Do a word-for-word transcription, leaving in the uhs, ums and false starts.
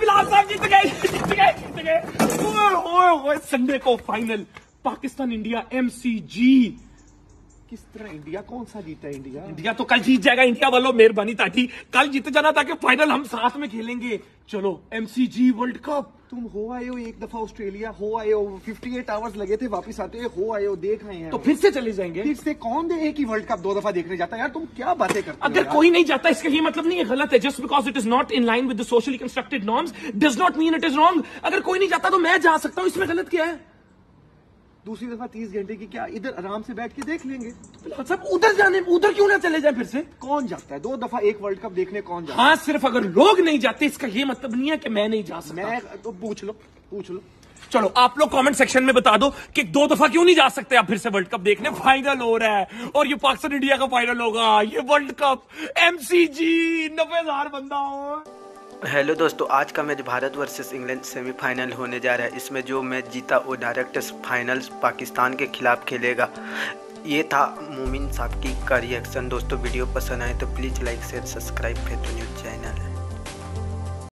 बिलाल साहब जीत गए जीत गए जीत गए। संडे को final Pakistan India M C G. किस तरह इंडिया कौन सा जीता है? इंडिया इंडिया तो कल जीत जाएगा। इंडिया वालों मेहरबानी ताकि कल जीत जाना ताकि फाइनल हम साथ में खेलेंगे। चलो M C G world cup. तुम हो आए हो एक दफा ऑस्ट्रेलिया, हो आए हो अट्ठावन आवर्स लगे थे वापस आते, हो आए हो देख आए हैं तो फिर से चले जाएंगे। फिर से कौन दे एक ही वर्ल्ड कप दो दफा देखने जाता है यार? तुम क्या बातें करते हो? अगर कोई नहीं जाता इसका ये मतलब नहीं है गलत है। Just because it is not in line with the socially constructed norms does not mean it is wrong. अगर कोई नहीं जाता तो मैं जा सकता हूँ, इसमें गलत क्या है? दूसरी दफा तीस घंटे की क्या, इधर आराम से बैठ के देख लेंगे। तो सब उधर जाने, उधर क्यों ना चले जाए? फिर से कौन जाता है दो दफा एक वर्ल्ड कप देखने? कौन जाता है? हाँ, सिर्फ अगर लोग नहीं जाते इसका ये मतलब नहीं है कि मैं नहीं जा सकता। मैं तो पूछ लो पूछ लो चलो आप लोग कमेंट सेक्शन में बता दो कि दो दफा क्यों नहीं जा सकते आप फिर से वर्ल्ड कप देखने? फाइनल हो रहा है और ये पाकिस्तान इंडिया का फाइनल होगा। ये world cup M C G नब्बे हजार बंदा हो। हेलो दोस्तों, आज का match Bharat versus England semifinal होने जा रहा है। इसमें जो मैच जीता वो डायरेक्ट फाइनल्स पाकिस्तान के खिलाफ खेलेगा। ये था मोमिन साकिब का रिएक्शन। दोस्तों वीडियो पसंद आए तो प्लीज़ लाइक शेयर सब्सक्राइब फैटू न्यूज़ चैनल।